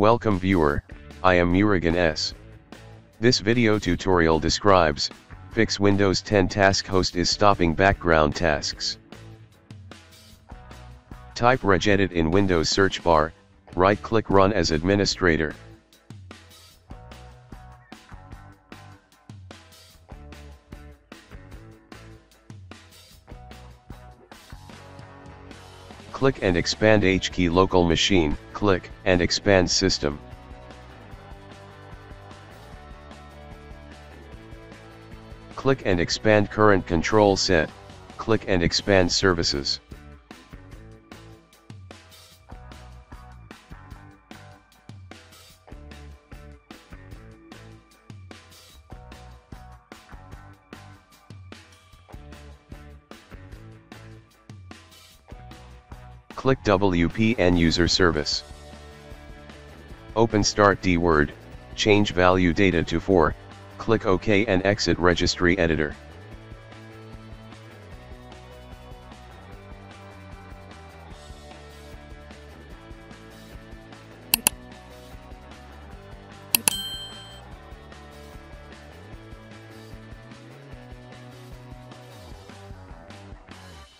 Welcome viewer, I am Murugan S. This video tutorial describes, fix Windows 10 Task Host is stopping background tasks. Type regedit in Windows search bar, right-click Run as administrator. Click and expand HKEY local machine, click and expand system. Click and expand current control set, click and expand services. Click WPN user service. Open start DWORD, change value data to 4. Click OK and exit Registry Editor.